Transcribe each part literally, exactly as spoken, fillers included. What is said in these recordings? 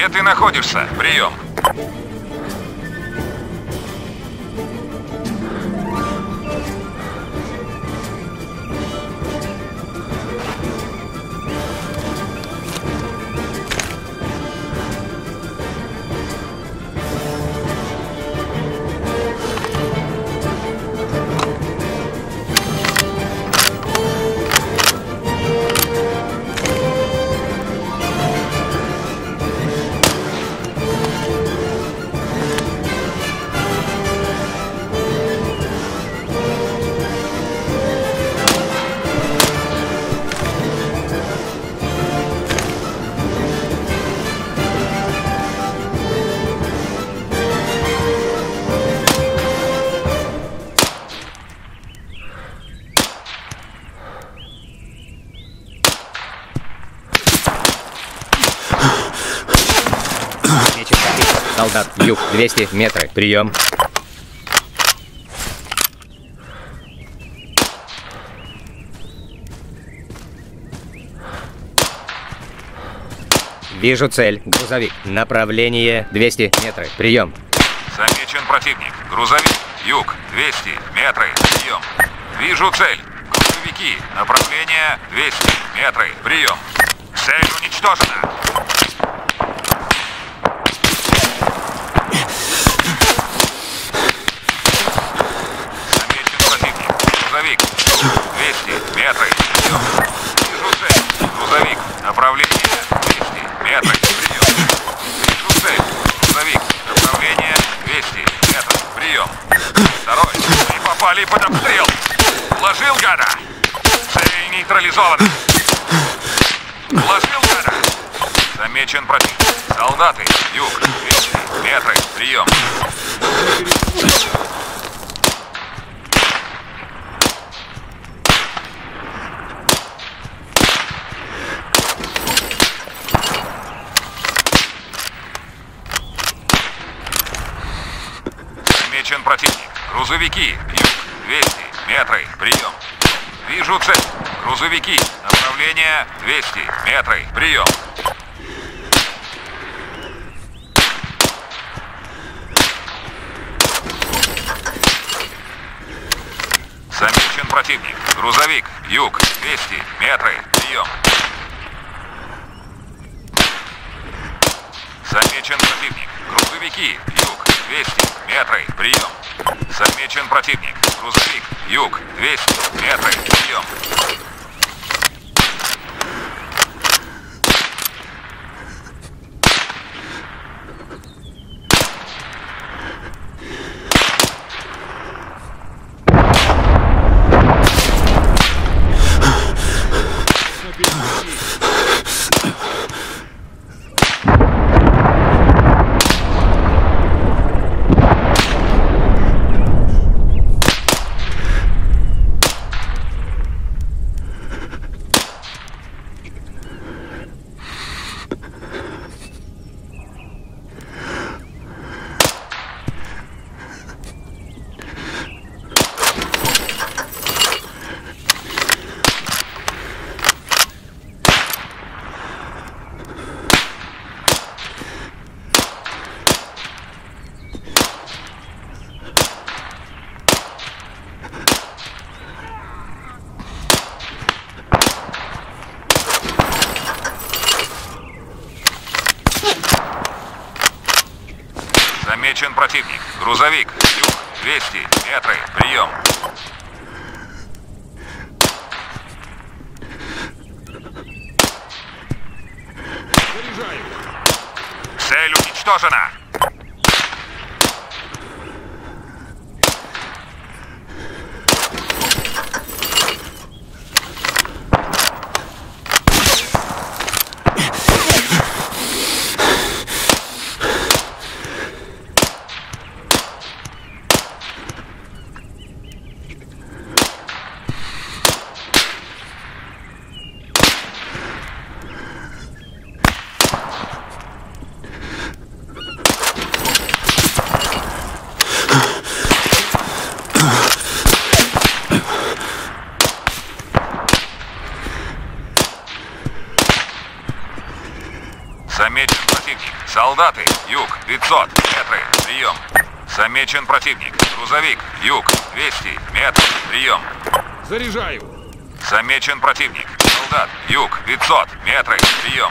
Где ты находишься? Прием. Солдат, юг, двести метров. Прием. Вижу цель. Грузовик. Направление двести метров. Прием. Замечен противник. Грузовик, юг, двести метров. Прием. Вижу цель. Грузовики. Направление двести метров. Прием. Цель уничтожена. двести метров. Прием. Вижу цель. Грузовик. Направление двести метров. Прием. Вижу цель. Грузовик. Направление двести метров. Прием. Второй. Мы попали под обстрел. Уложил гада. Цель нейтрализована. Уложил гада. Замечен противник. Солдаты. Юг. двести метров. Прием. Противник. Грузовики. Юг. двести метров. Прием. Вижу цель. Грузовики. Направление двести метров. Прием. Замечен противник. Грузовик. Юг. двести метров. Прием. Замечен противник. Грузовики. Юг. двести метров. Прием. Замечен противник. Грузовик. Юг. двести метров. Прием. Замечен противник. Грузовик. Юг. двести метров. Прием. Заряжаем. Цель уничтожена. Замечен противник. Солдаты, юг, пятьсот метров, прием. Замечен противник. Грузовик, юг, двести метров, прием. Заряжаю. Замечен противник. Солдат, юг, пятьсот метров, прием.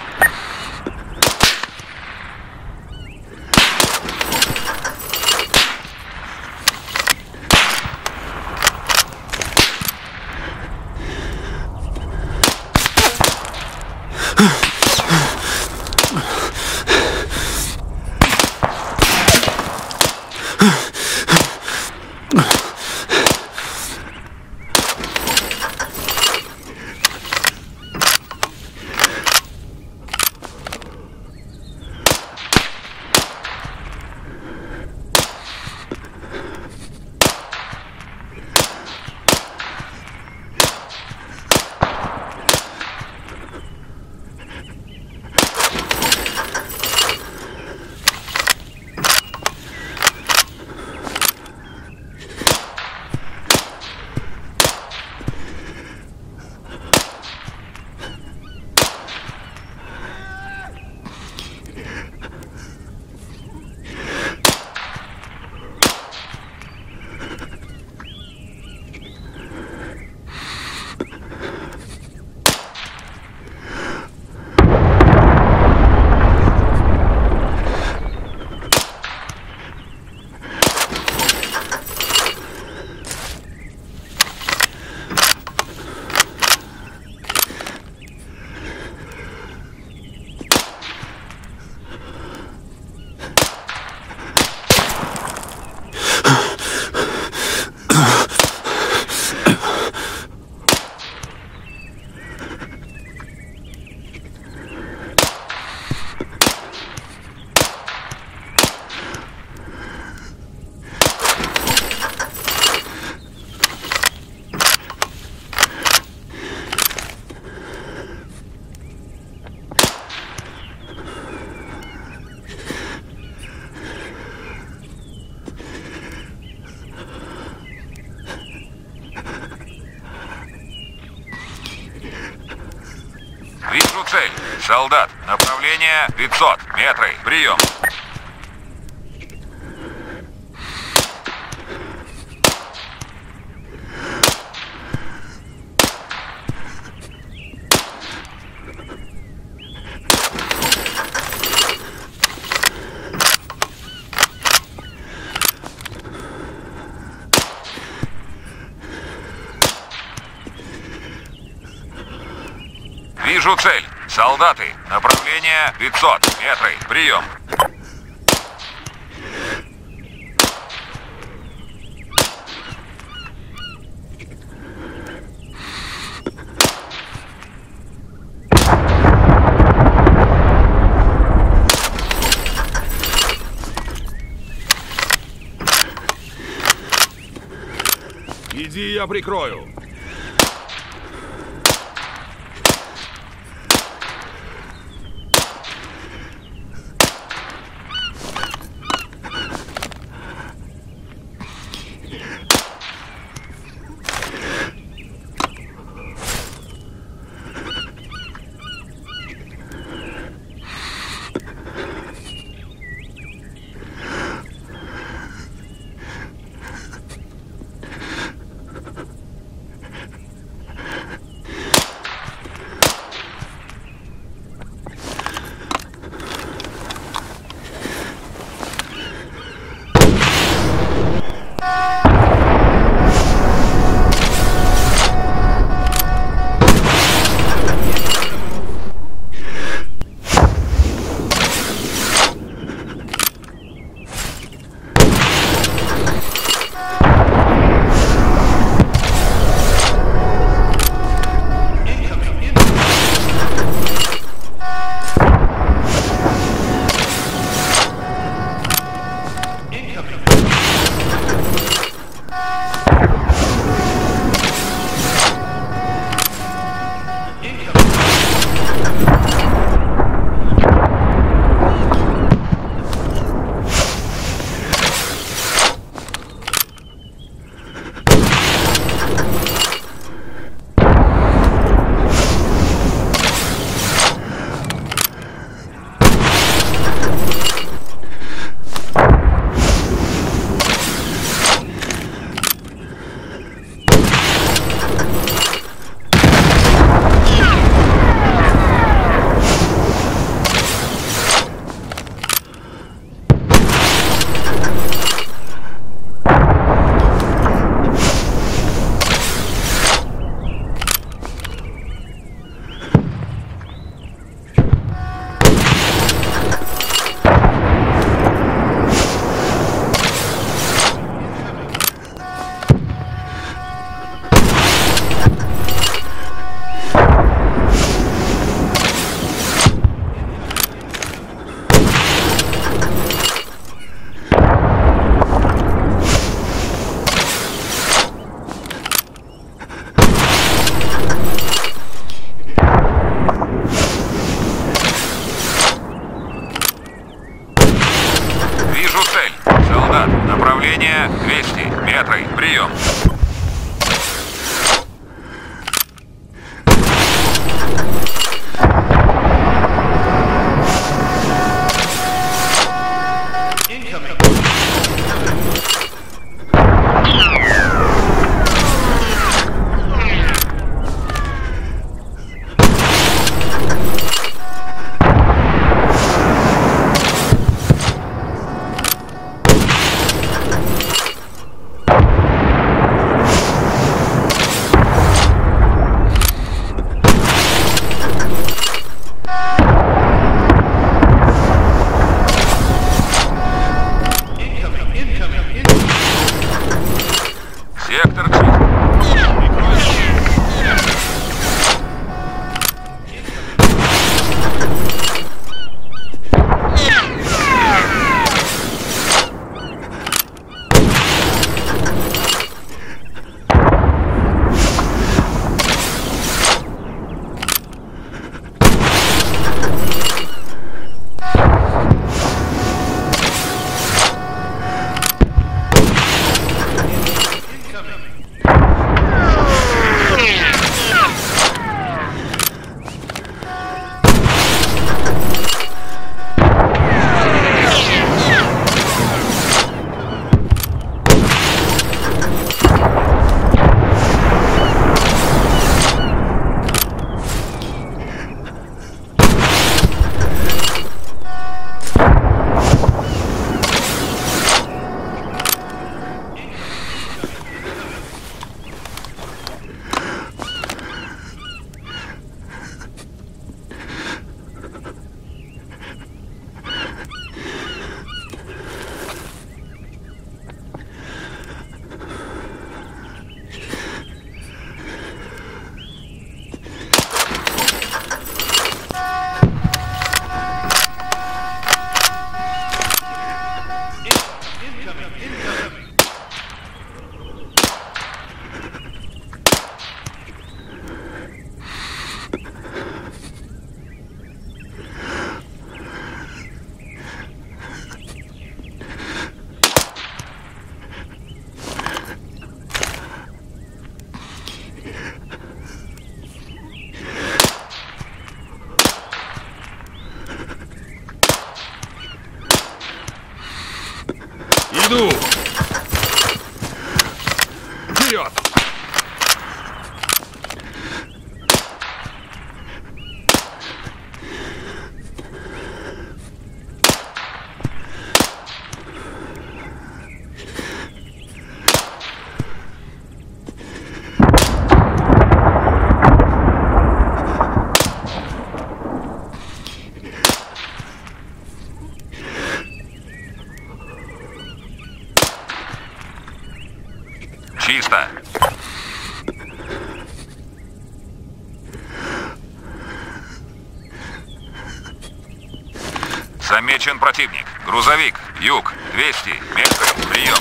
Солдат, направление пятьсот метров, прием. Вижу цель. Солдаты, направление пятьсот метров, прием. Иди, я прикрою. Прием. Вперед! Чисто. Замечен противник. Грузовик. Юг. двести. Мелькаем. Прием.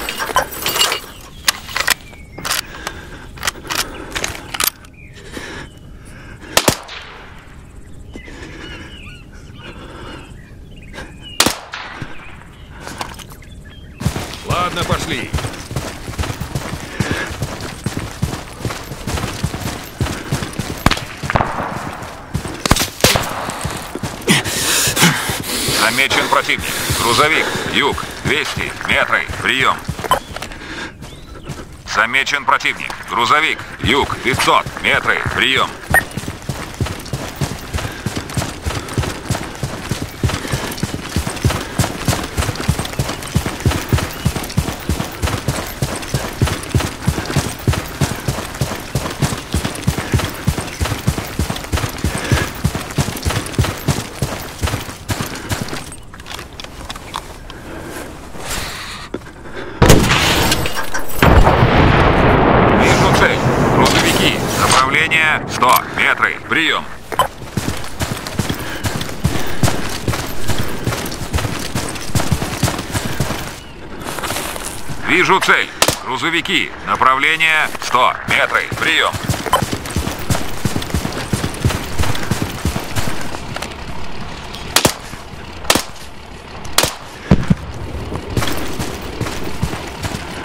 Ладно, пошли. Замечен противник. Грузовик. Юг. двести. Метры. Прием. Замечен противник. Грузовик. Юг. пятьсот. Метры. Прием. сто метры. Прием. Вижу цель. Грузовики. Направление сто метры. Прием.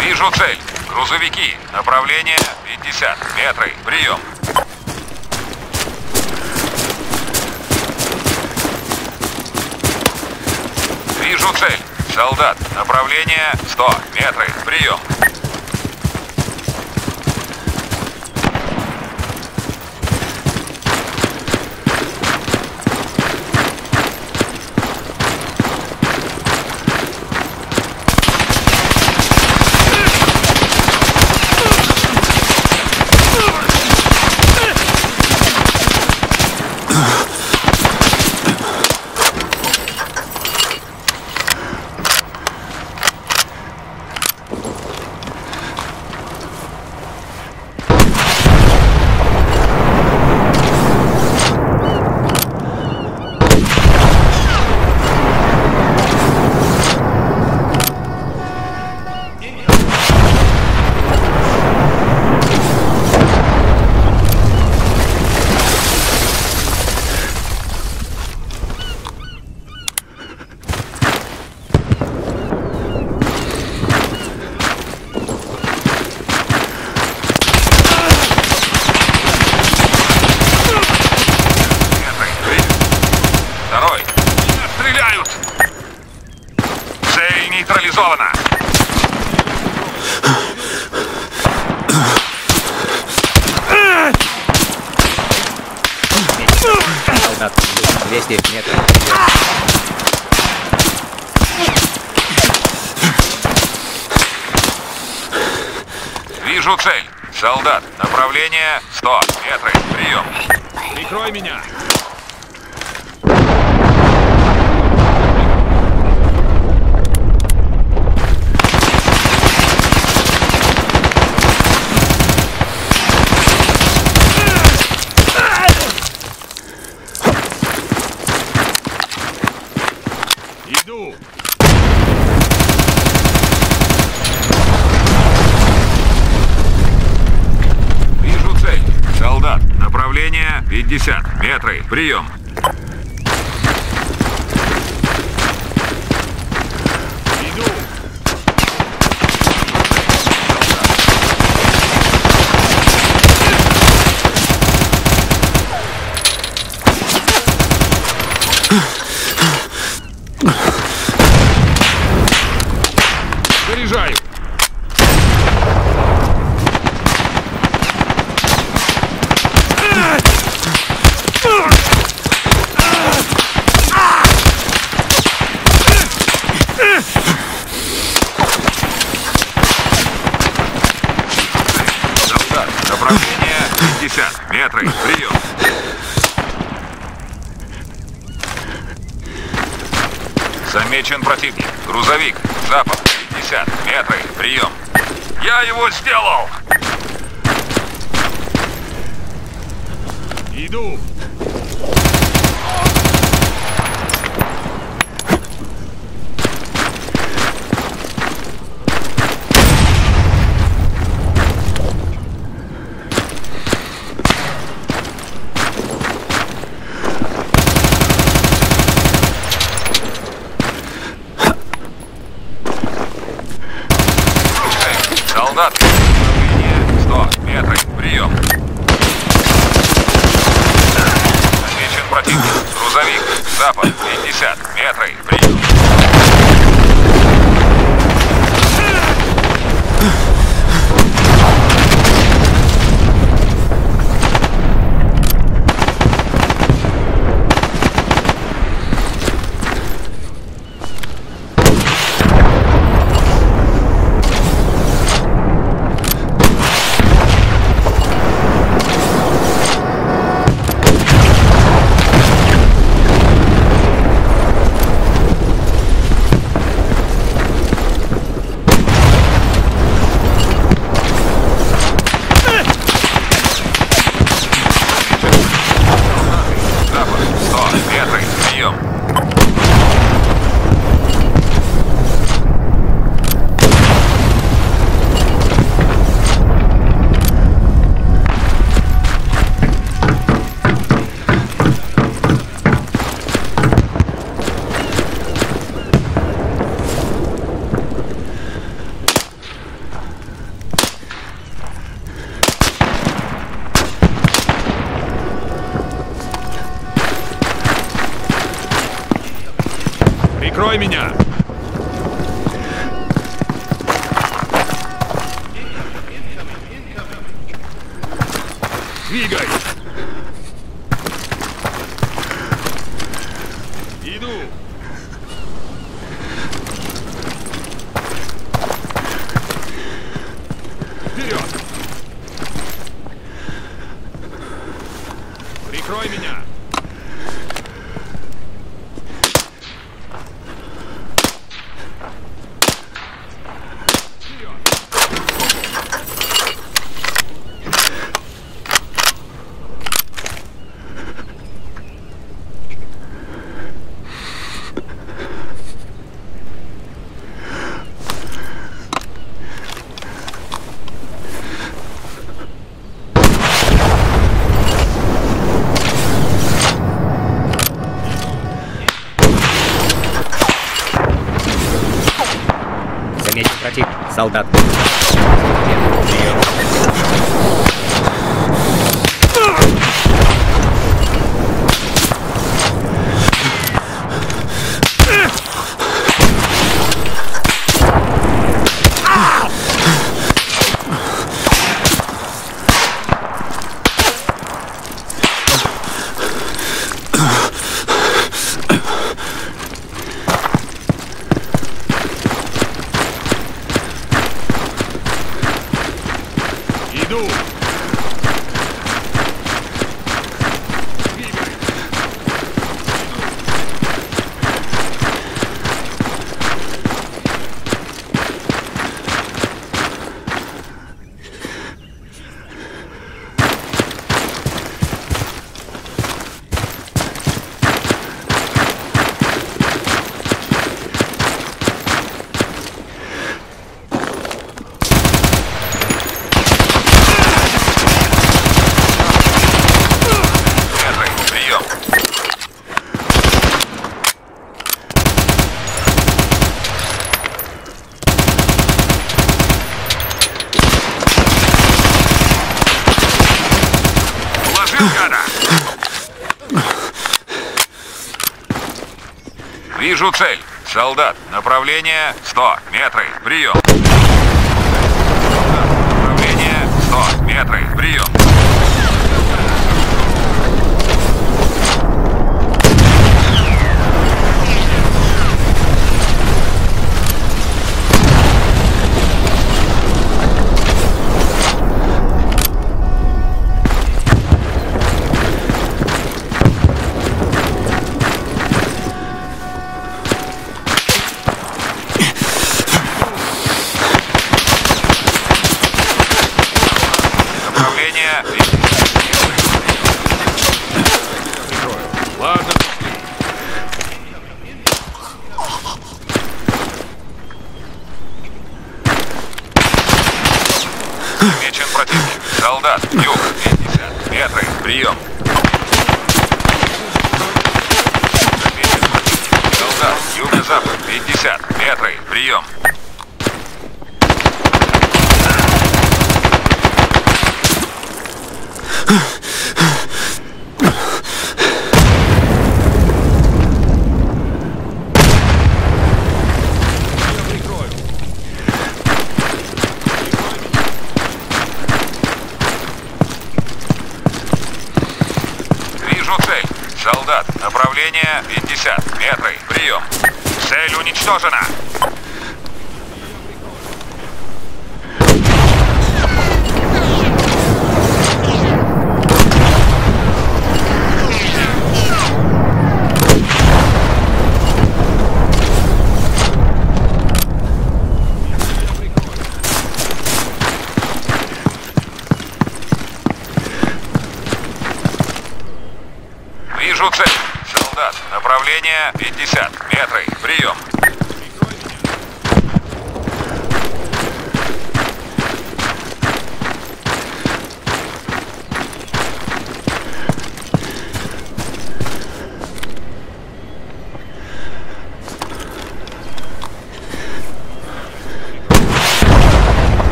Вижу цель. Грузовики. Направление пятьдесят. Метры. Прием. Вижу цель. Солдат. Направление сто. Метры. Прием. Нейтрализовано. двести метров. Вижу цель. Солдат. Направление сто метров. Прием. Прикрой меня. пятьдесят метры. Прием. Иду. Заряжаю. пятьдесят метров. Прием. Замечен противник. Грузовик. Запад. пятьдесят метров. Прием. Я его сделал. Иду. сто метров. Прием. Замечен противник. Грузовик. Запад. пятьдесят метров. Прием. Прикрой меня! Двигай! Иду! Вперед! Прикрой меня! Солдат. Вижу цель. Солдат. Направление сто метров. Прием. Направление сто метров. Прием. Солдат, юг, пятьдесят метров, прием. Солдат, юго-запад, пятьдесят метров, прием. Солдат, направление пятьдесят метров. Прием. Цель уничтожена. Солдат, направление пятьдесят метров. Прием.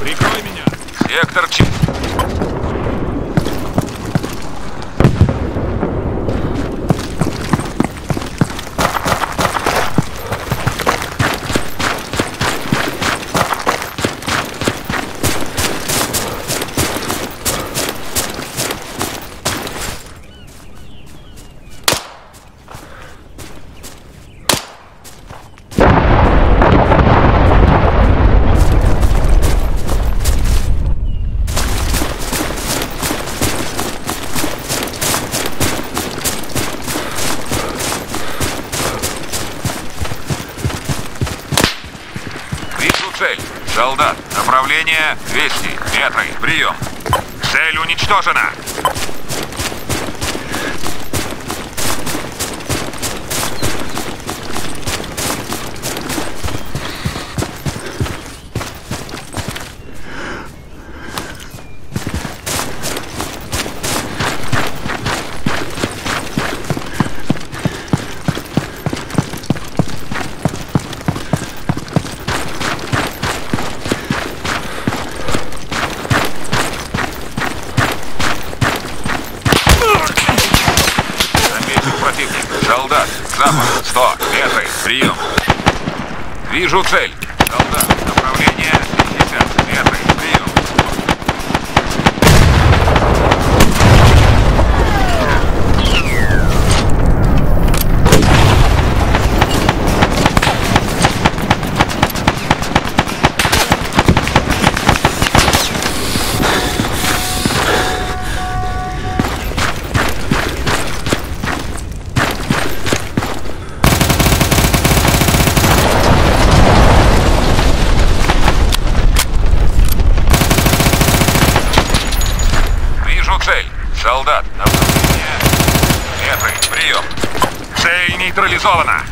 Прикрой меня! Сектор Ч. Солдат, направление двести метров. Прием. Цель уничтожена. Солдат, запад, сто метров, прием. Вижу цель. Солдат, направление пятьдесят метров, прием. Солдат, направление. Метры, прием. Цель нейтрализована.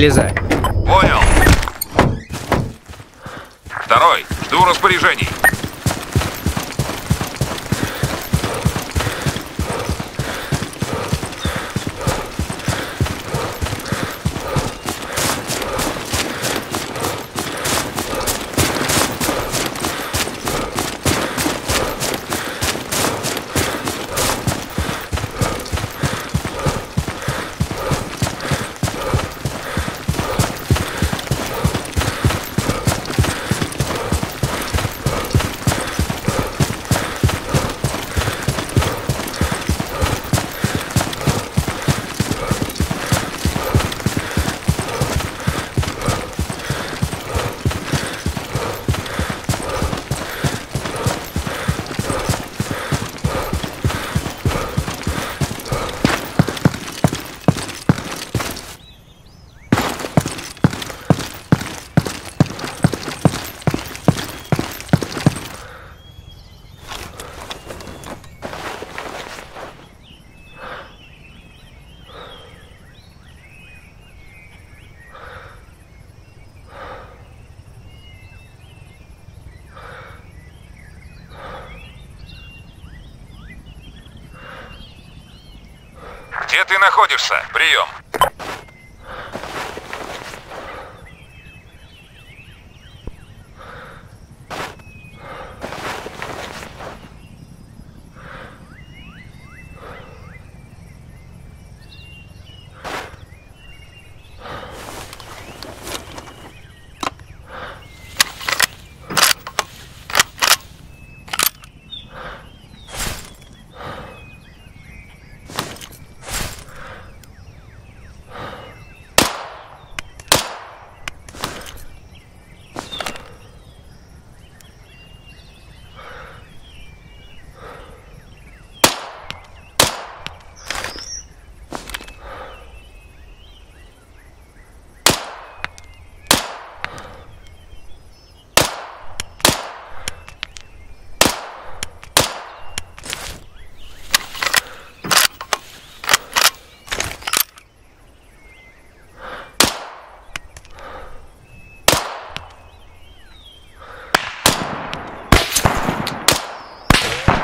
Лезай. Понял. Второй, жду распоряжений. Где ты находишься? Прием.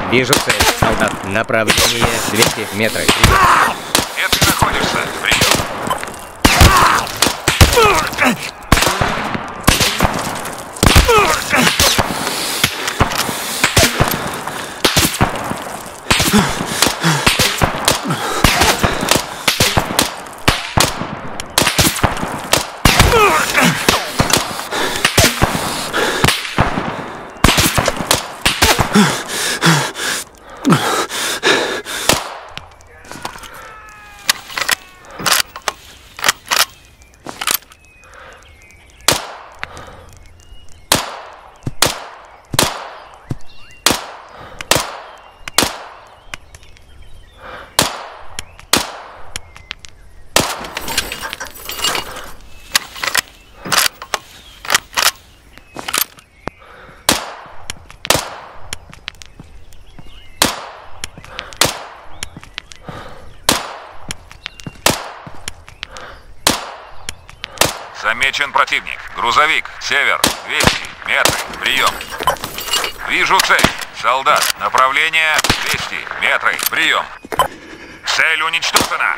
Вижу цель, солдат. Направление двести метров. Где ты находишься? Прием. Замечен противник. Грузовик. Север. двести метров. Прием. Вижу цель. Солдат. Направление двести метров. Прием. Цель уничтожена.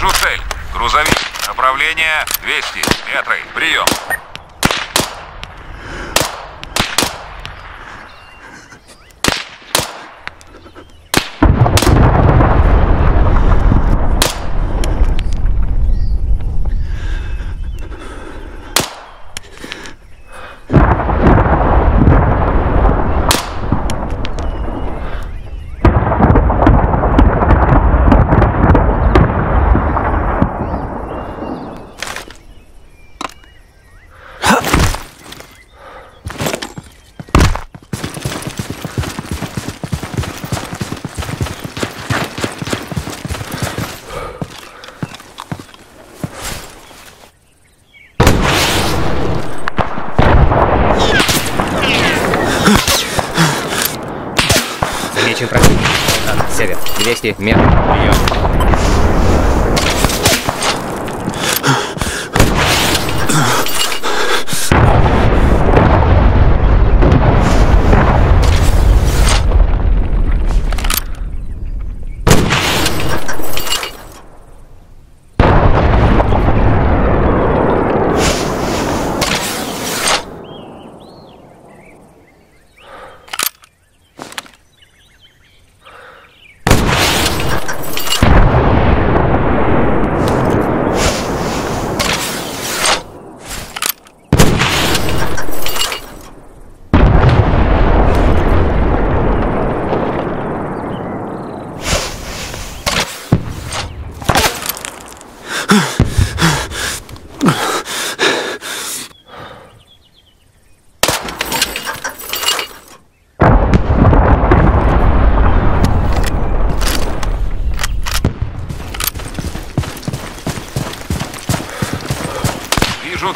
Вижу цель. Грузовик. Направление двести метров. Прием. двести метров. Прием.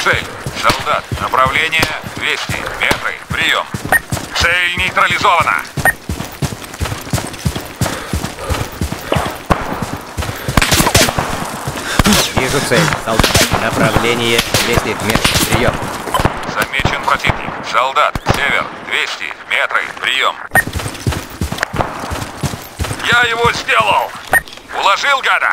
Цель. Солдат. Направление двести метров. Прием. Цель нейтрализована. Вижу цель. Солдат. Направление двести метров. Прием. Замечен противник. Солдат. Север. двести метров. Прием. Я его сделал. Уложил, гада.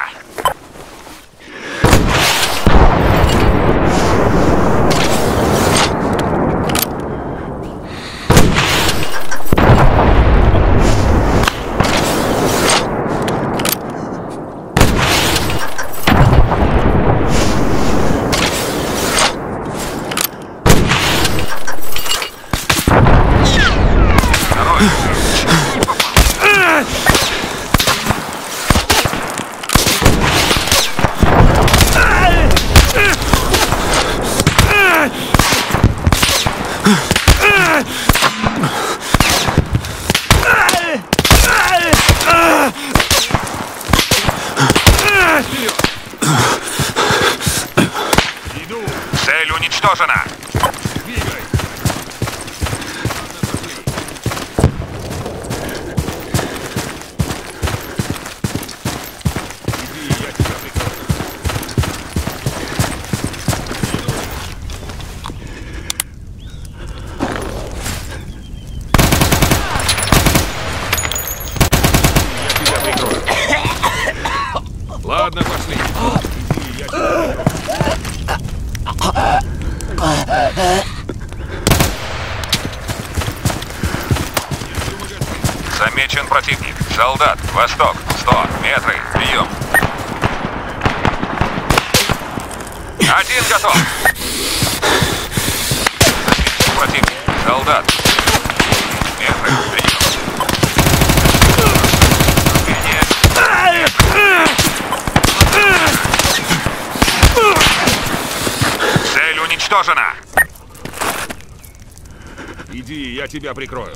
Замечен противник. Солдат. Восток. сто метров. Прием. Один готов. Замечен противник. Солдат. двести метров. Прием. Цель уничтожена. Иди, я тебя прикрою.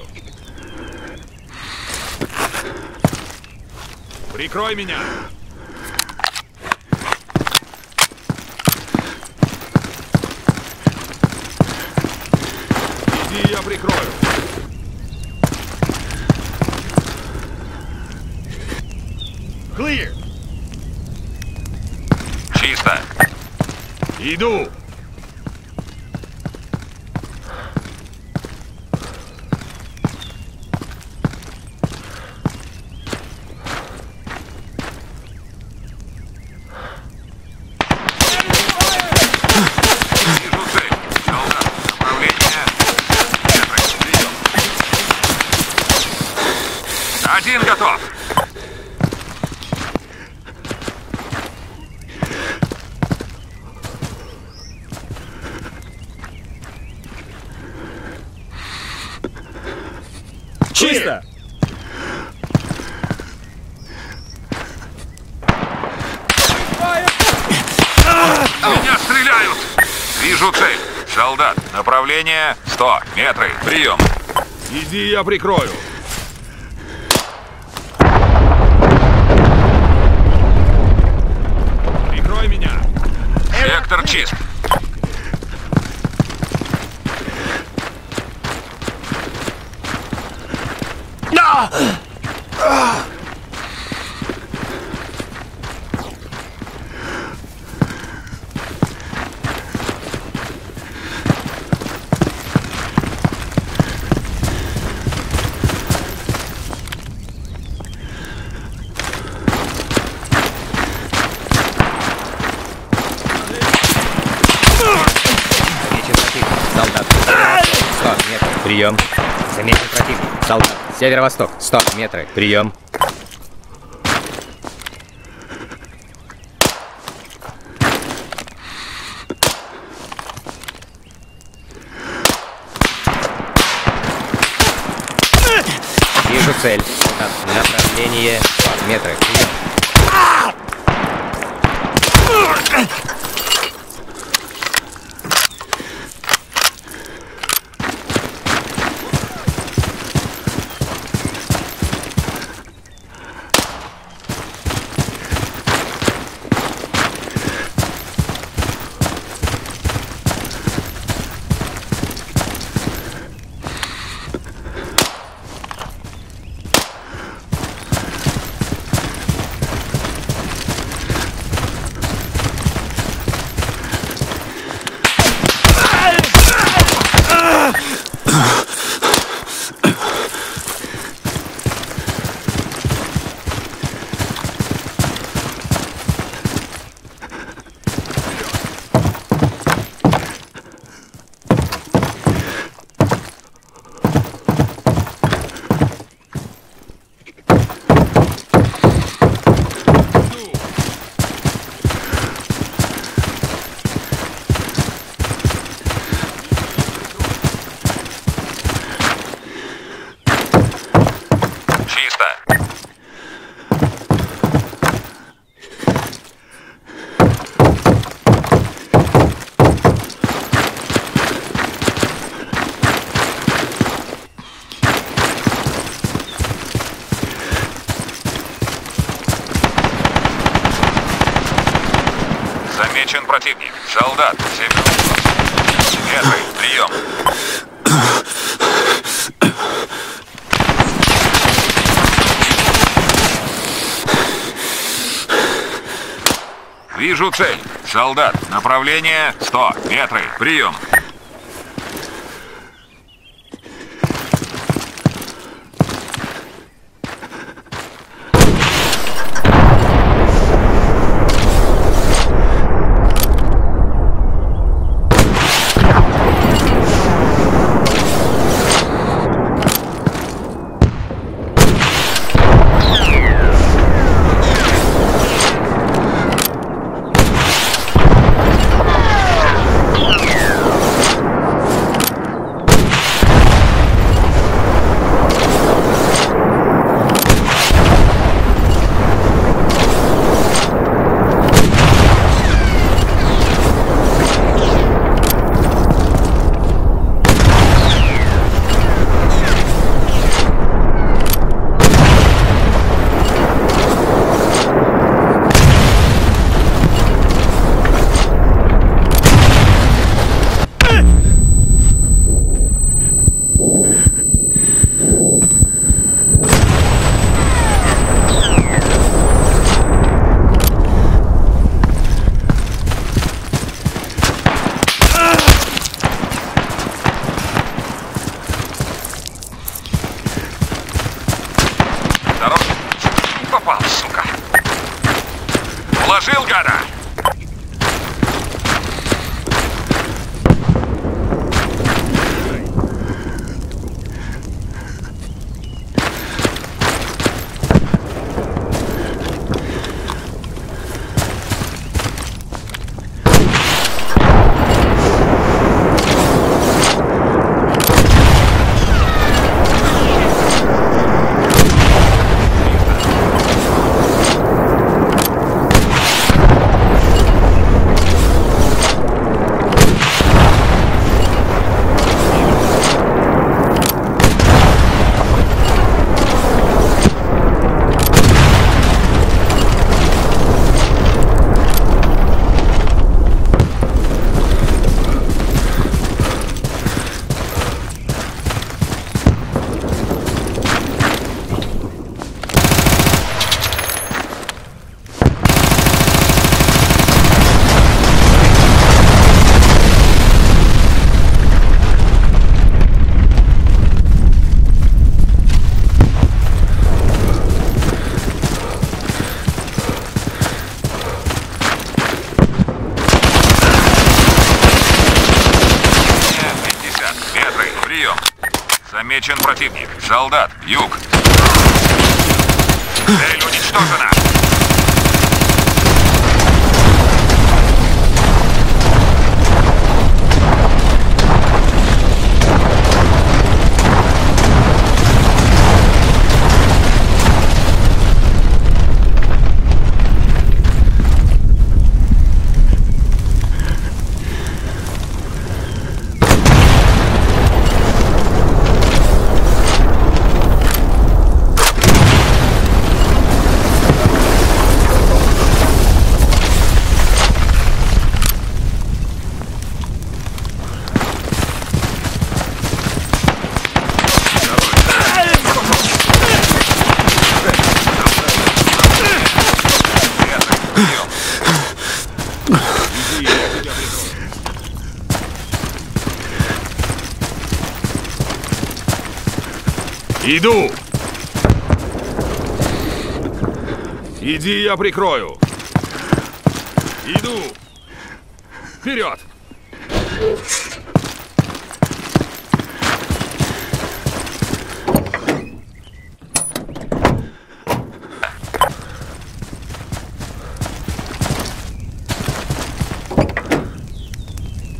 Прикрой меня! Иди, я прикрою! Clear! Чисто! Иду! Чисто! Меня стреляют! Вижу цель. Солдат, направление сто метров. Прием. Иди, я прикрою. Прикрой меня. Сектор чист. Прием. Заметьте противник. Солдат. Северо-восток. сто метров. Прием. Вижу цель. Солдат. Направление сто метров. Прием. Противник. Солдат. Первый. Прием. Вижу цель. Солдат. Направление сто метров. Прием. Замечен противник. Солдат, юг. Цель уничтожена. Иду! Иди, я прикрою! Иду! Вперед!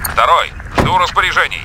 Второй! Жду распоряжений!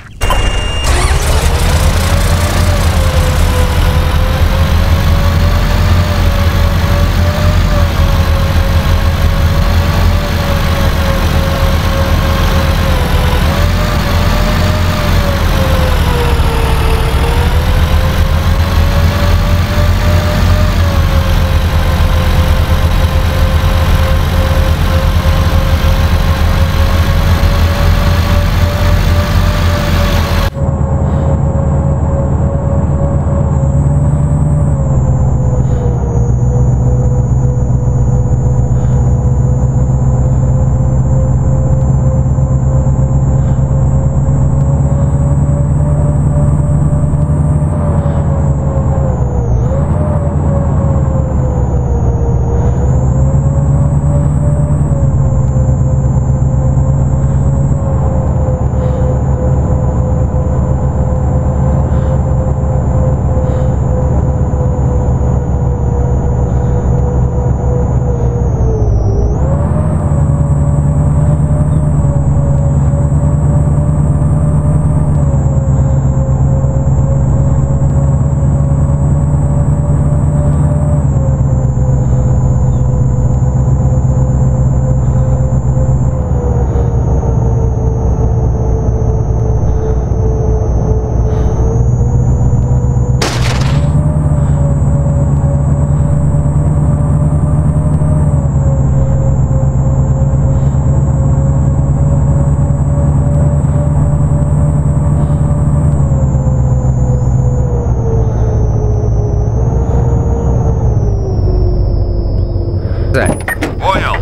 Понял.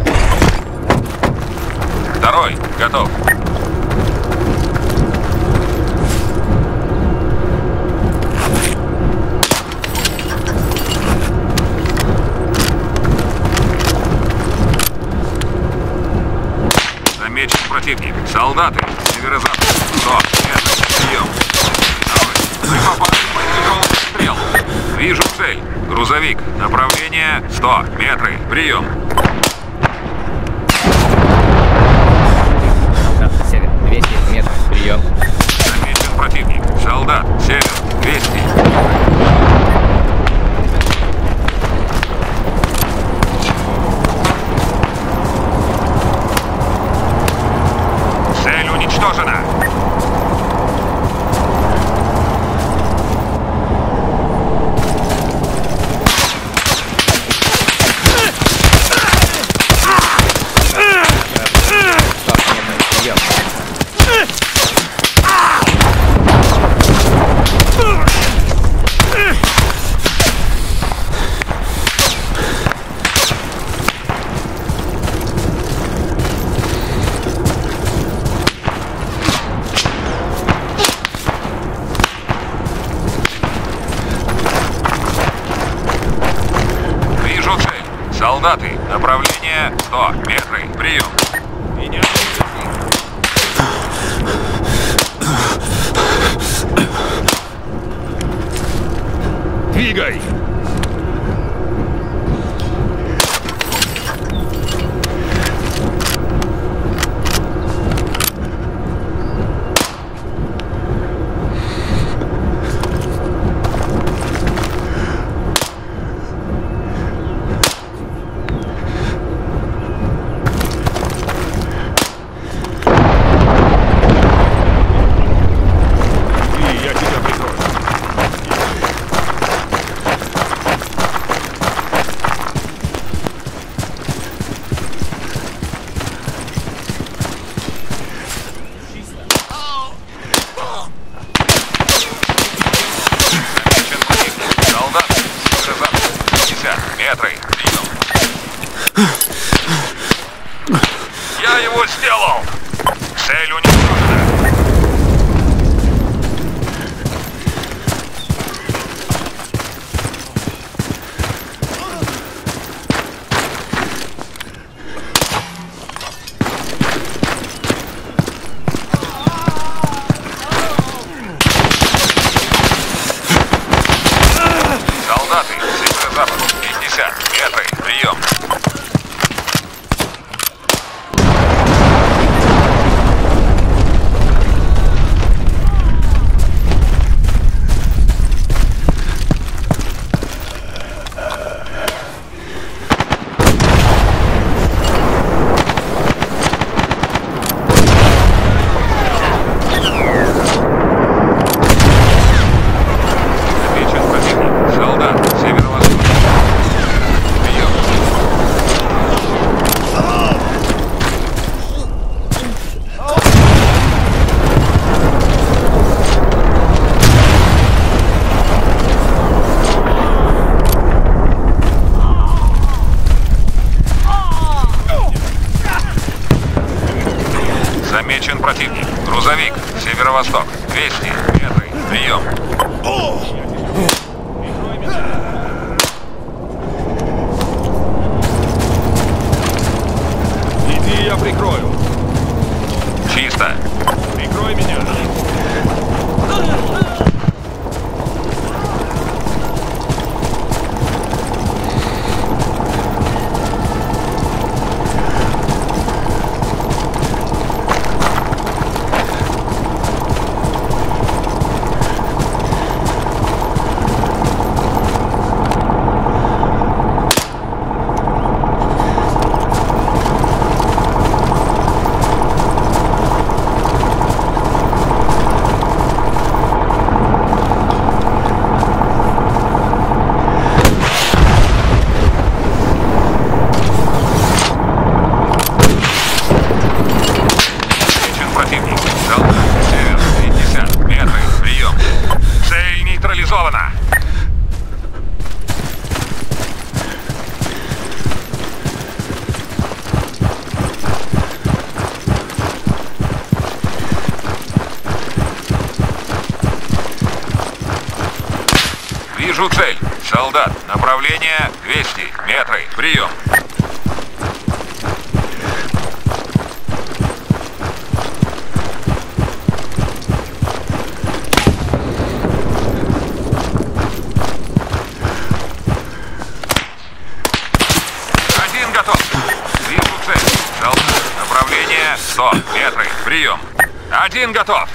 Второй, готов. Замечен противник. Солдаты, северо-запад. Что? Нет, прием. Вижу цель. Грузовик. Направление сто метров. Прием. Север. двести метров. Прием. Замечен противник. Солдат. Север. двести. Цель уничтожена. Солдаты, направление сто метров. Прием. Меня. двигай! Цель. Солдат. Направление двести метров. Прием. Один готов. Вижу цель. Солдат. Направление сто метров. Прием. Один готов.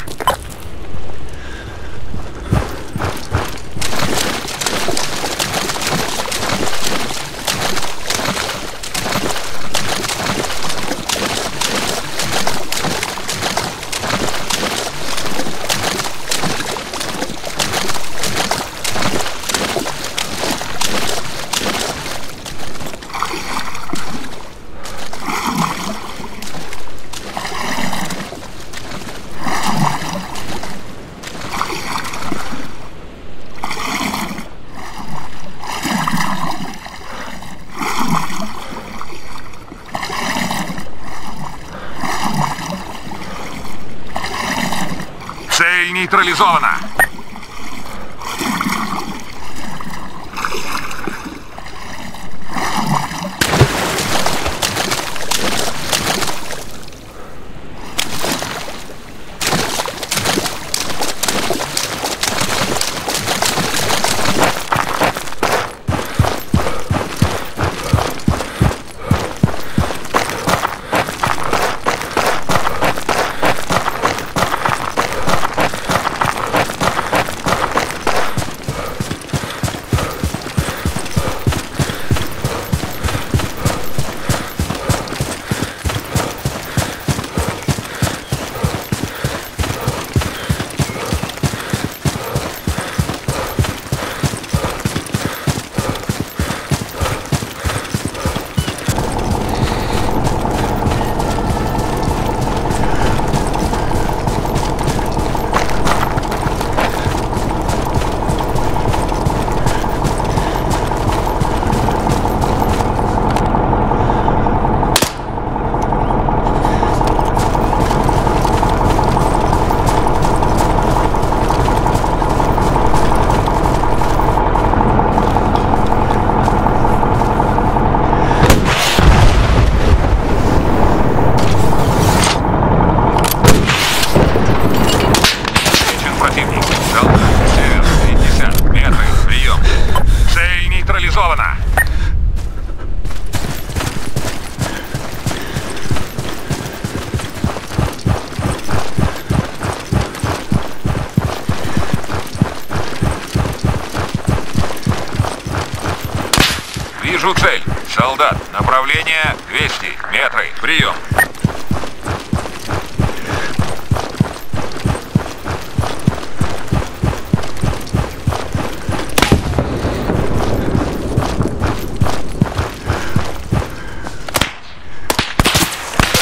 Нейтрализована. Вижу цель. Солдат. Направление двести метры. Прием.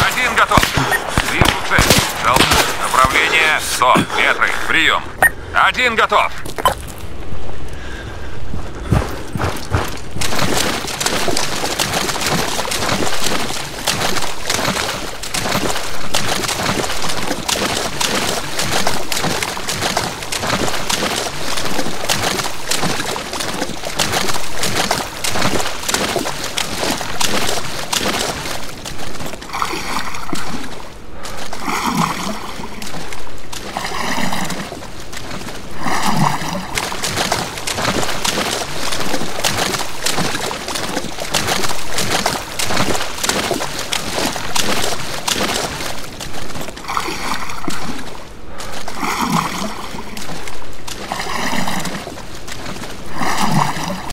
Один готов. Вижу цель. Солдат. Направление сто метров. Прием. Один готов.